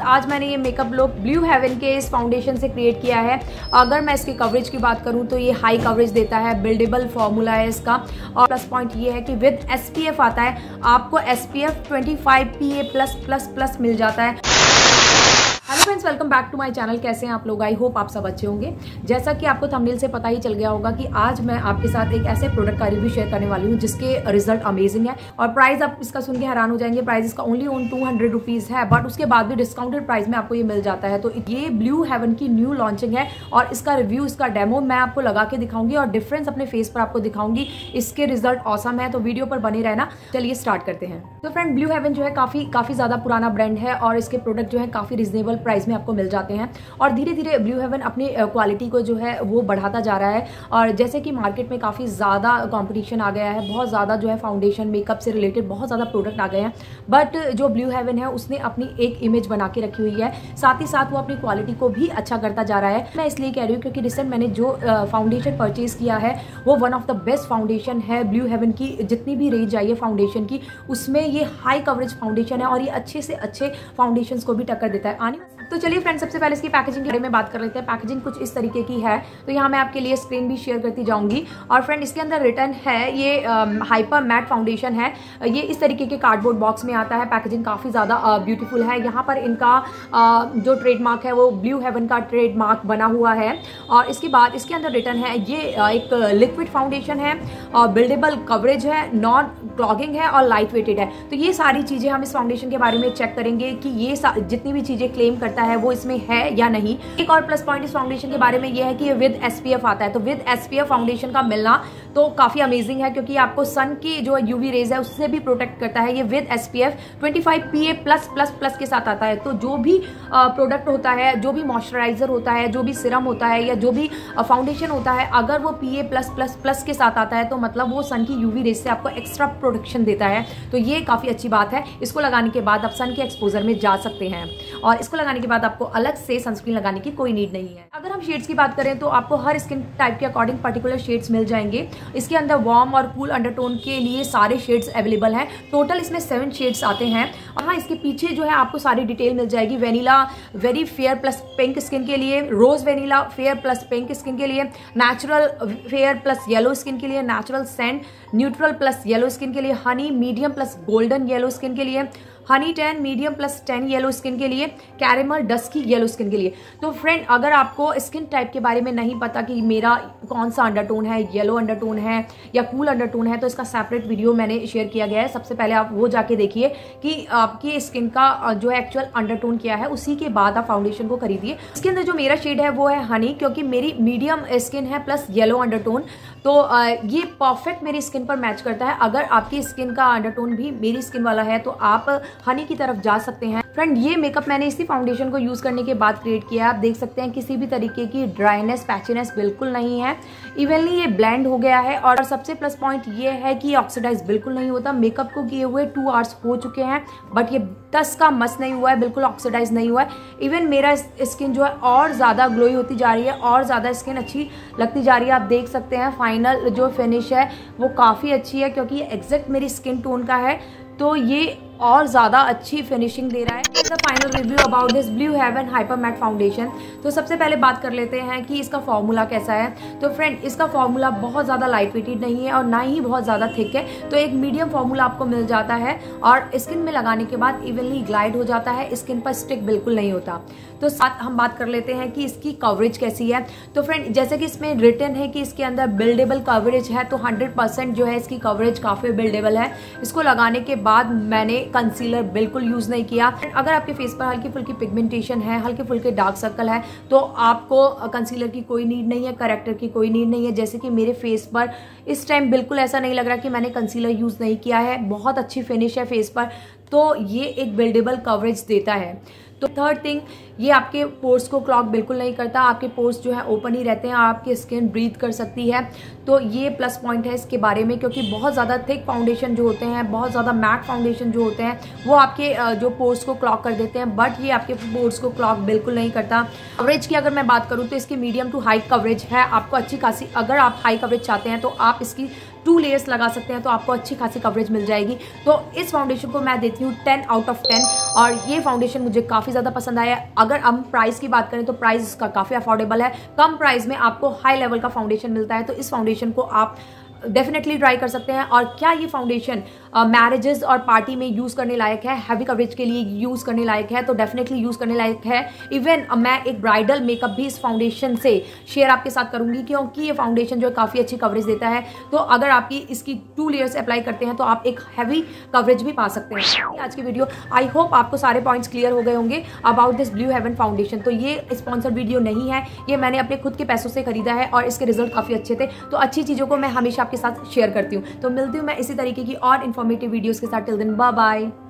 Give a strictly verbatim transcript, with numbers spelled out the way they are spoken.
आज मैंने ये मेकअप लुक ब्लू हेवन के इस फाउंडेशन से क्रिएट किया है। अगर मैं इसकी कवरेज की बात करूं तो ये हाई कवरेज देता है, बिल्डेबल फॉर्मूला है इसका। और प्लस पॉइंट ये है कि विद एसपीएफ आता है, आपको एसपीएफ पच्चीस पीए प्लस प्लस प्लस मिल जाता है। Hello friends, welcome back to my channel. कैसे हैं आप लोग? आई होप आप सब अच्छे होंगे। जैसा कि आपको थंबनेल से पता ही चल गया होगा कि आज मैं आपके साथ एक ऐसे प्रोडक्ट का रिव्यू शेयर करने वाली हूँ जिसके रिजल्ट अमेजिंग है। और प्राइस आप इसका सुन के हैरान हो जाएंगे। प्राइस इसका only one two hundred rupees है, बट उसके बाद भी डिस्काउंटेड प्राइस में आपको ये मिल जाता है। तो ये ब्लू हेवन की न्यू लॉन्चिंग है और इसका रिव्यू, इसका डेमो मैं आपको लगा के दिखाऊंगी और डिफरेंस अपने फेस पर आपको दिखाऊंगी। इसके रिजल्ट ऑसम है, तो वीडियो पर बने रहना। चलिए स्टार्ट करते हैं। तो फ्रेंड, ब्लू हेवन जो है काफ़ी काफ़ी ज़्यादा पुराना ब्रांड है और इसके प्रोडक्ट जो है काफ़ी रिजनेबल प्राइस में आपको मिल जाते हैं। और धीरे धीरे ब्लू हेवन अपनी क्वालिटी को जो है वो बढ़ाता जा रहा है। और जैसे कि मार्केट में काफ़ी ज़्यादा कंपटीशन आ गया है, बहुत ज़्यादा जो है फाउंडेशन मेकअप से रिलेटेड बहुत ज़्यादा प्रोडक्ट आ गए हैं, बट जो ब्लू हेवन है उसने अपनी एक इमेज बना के रखी हुई है, साथ ही साथ वो अपनी क्वालिटी को भी अच्छा करता जा रहा है। मैं इसलिए कह रही हूँ क्योंकि रिसेंट मैंने जो फाउंडेशन परचेज़ किया है वो one of the best foundation है ब्लू हेवन की। जितनी भी रेंज आई है फाउंडेशन की, उसमें ये हाई कवरेज फाउंडेशन है और ये अच्छे से अच्छे फाउंडेशंस को भी टक्कर देता है। तो चलिए फ्रेंड्स, सबसे पहले इसकी पैकेजिंग के बारे में बात कर लेते हैं। पैकेजिंग कुछ इस तरीके की है, तो यहाँ मैं आपके लिए स्क्रीन भी शेयर करती जाऊंगी। और फ्रेंड, इसके अंदर रिटर्न है ये हाइपर मैट फाउंडेशन है। ये इस तरीके के कार्डबोर्ड बॉक्स में आता है। पैकेजिंग काफ़ी ज़्यादा ब्यूटीफुल है। यहाँ पर इनका आ, जो ट्रेडमार्क है वो ब्लू हेवन का ट्रेडमार्क बना हुआ है। और इसके बाद इसके अंदर रिटर्न है ये आ, एक लिक्विड फाउंडेशन है और बिल्डेबल कवरेज है, नॉन क्लॉगिंग है और लाइट वेटेड है। तो ये सारी चीज़ें हम इस फाउंडेशन के बारे में चेक करेंगे कि ये जितनी भी चीज़ें क्लेम करता है वो इसमें है या नहीं। एक और प्लस पॉइंट इस फाउंडेशन के बारे में ये है कि ये विद एसपीएफ आता है। तो विद एसपीएफ फाउंडेशन का मिलना तो काफ़ी अमेजिंग है, क्योंकि आपको सन की जो यूवी रेज है उससे भी प्रोटेक्ट करता है। ये विद एसपीएफ पच्चीस पीए प्लस प्लस प्लस के साथ आता है। तो जो भी प्रोडक्ट होता है, जो भी मॉइस्चराइजर होता है, जो भी सिरम होता है या जो भी फाउंडेशन होता है, अगर वो पीए प्लस प्लस प्लस के साथ आता है तो मतलब वो सन की यूवी रेज से आपको एक्स्ट्रा प्रोटेक्शन देता है। तो ये काफ़ी अच्छी बात है। इसको लगाने के बाद आप सन के एक्सपोजर में जा सकते हैं और इसको लगाने के बाद आपको अलग से सनस्क्रीन लगाने की कोई नीड नहीं है। अगर हम शेड्स की बात करें तो आपको हर स्किन टाइप के अकॉर्डिंग पर्टिकुलर शेड्स मिल जाएंगे। इसके अंदर वार्म और कूल अंडरटोन के लिए सारे शेड्स अवेलेबल हैं। टोटल इसमें सेवन शेड्स आते हैं। और हाँ, इसके पीछे जो है आपको सारी डिटेल मिल जाएगी। Vanilla very fair plus pink skin के लिए, rose vanilla fair plus pink skin के लिए, natural fair plus yellow skin के लिए, natural sand neutral plus yellow skin के लिए, honey medium plus golden yellow skin के लिए, honey tan medium plus tan yellow skin के लिए, कैरेमल डस्की येलो स्किन के लिए। तो फ्रेंड, अगर आपको स्किन टाइप के बारे में नहीं पता कि मेरा कौन सा अंडरटोन है, येलो अंडरटोन है या कूल अंडरटोन है, तो इसका सेपरेट वीडियो मैंने शेयर किया गया है। सबसे पहले आप वो जाके देखिए कि आपकी स्किन का जो है एक्चुअल अंडरटोन क्या है, उसी के बाद आप फाउंडेशन को खरीदिए। इसके अंदर जो मेरा शेड है वो है हनी, क्योंकि मेरी मीडियम स्किन है प्लस येलो अंडरटोन। तो ये परफेक्ट मेरी स्किन पर मैच करता है। अगर आपकी स्किन का अंडरटोन भी मेरी स्किन वाला है तो आप हनी की तरफ जा सकते हैं। फ्रेंड, ये मेकअप मैंने इसी फाउंडेशन को यूज़ करने के बाद क्रिएट किया। आप देख सकते हैं किसी भी तरीके की ड्राइनेस, पैचीनेस बिल्कुल नहीं है। इवनली ये ब्लेंड हो गया है। और सबसे प्लस पॉइंट ये है कि ऑक्सीडाइज बिल्कुल नहीं होता। मेकअप को किए हुए टू आवर्स हो चुके हैं, बट ये टस का मस नहीं हुआ है, बिल्कुल ऑक्सीडाइज नहीं हुआ है। इवन मेरा स्किन जो है और ज़्यादा ग्लोई होती जा रही है और ज़्यादा स्किन अच्छी लगती जा रही है। आप देख सकते हैं फाइनल जो फिनिश है वो काफ़ी अच्छी है, क्योंकि ये एग्जैक्ट मेरी स्किन टोन का है। तो ये और ज़्यादा अच्छी फिनिशिंग दे रहा है। The final review about this Blue Heaven hyper matte foundation. तो सबसे पहले बात कर लेते हैं कि इसका फॉर्मूला कैसा है। तो फ्रेंड, इसका फॉर्मूला बहुत ज़्यादा लाइट वेटेड नहीं है और ना ही बहुत ज़्यादा थिक है। तो एक मीडियम फॉर्मूला आपको मिल जाता है और स्किन में लगाने के बाद इवनली ग्लाइड हो जाता है, स्किन पर स्टिक बिल्कुल नहीं होता। तो साथ हम बात कर लेते हैं कि इसकी कवरेज कैसी है। तो फ्रेंड, जैसे कि इसमें रिटर्न है कि इसके अंदर बिल्डेबल कवरेज है, तो हंड्रेड परसेंट जो है इसकी कवरेज काफ़ी बिल्डेबल है। इसको लगाने के बाद मैंने कंसीलर बिल्कुल यूज़ नहीं किया। अगर आपके फेस पर हल्की फुल्की पिगमेंटेशन है, हल्के फुल्के डार्क सर्कल है, तो आपको कंसीलर की कोई नीड नहीं है, करेक्टर की कोई नीड नहीं है। जैसे कि मेरे फेस पर इस टाइम बिल्कुल ऐसा नहीं लग रहा कि मैंने कंसीलर यूज़ नहीं किया है। बहुत अच्छी फिनिश है फेस पर। तो ये एक बिल्डेबल कवरेज देता है। तो थर्ड थिंग, ये आपके पोर्स को क्लॉग बिल्कुल नहीं करता, आपके पोर्स जो है ओपन ही रहते हैं और आपकी स्किन ब्रीथ कर सकती है, तो ये प्लस पॉइंट है इसके बारे में। क्योंकि बहुत ज़्यादा थिक फाउंडेशन जो होते हैं, बहुत ज़्यादा मैट फाउंडेशन जो होते हैं, वो आपके जो पोर्स को क्लॉग कर देते हैं, बट ये आपके पोर्स को क्लॉग बिल्कुल नहीं करता। कवरेज की अगर मैं बात करूँ तो इसकी मीडियम टू हाई कवरेज है, आपको अच्छी खासी, अगर आप हाई कवरेज चाहते हैं तो आप इसकी टू लेयर्स लगा सकते हैं, तो आपको अच्छी खासी कवरेज मिल जाएगी। तो इस फाउंडेशन को मैं देती हूँ टेन आउट ऑफ टेन, और ये फाउंडेशन मुझे काफ़ी ज़्यादा पसंद आया। अगर हम प्राइस की बात करें तो प्राइस इसका काफ़ी अफोर्डेबल है, कम प्राइस में आपको हाई लेवल का फाउंडेशन मिलता है, तो इस फाउंडेशन को आप डेफिनेटली ट्राई कर सकते हैं। और क्या ये फाउंडेशन मैरिजेस और पार्टी में यूज़ करने लायक है, हैवी कवरेज के लिए यूज़ करने लायक है, तो डेफिनेटली यूज़ करने लायक है। इवन मैं एक ब्राइडल मेकअप भी इस फाउंडेशन से शेयर आपके साथ करूंगी, क्योंकि ये फाउंडेशन जो है काफ़ी अच्छी कवरेज देता है। तो अगर आपकी इसकी टू लेयर्स अप्लाई करते हैं तो आप एक हैवी कवरेज भी पा सकते हैं। आज की वीडियो, आई होप आपको सारे पॉइंट्स क्लियर हो गए होंगे about this Blue Heaven foundation. तो ये स्पॉन्सर्ड वीडियो नहीं है, ये मैंने अपने खुद के पैसों से खरीदा है और इसके रिजल्ट काफ़ी अच्छे थे, तो अच्छी चीज़ों को मैं हमेशा आपके साथ शेयर करती हूँ। तो मिलती हूँ मैं इसी तरीके की और इन्फॉर्मेटिव वीडियोस के साथ। Till then, bye bye.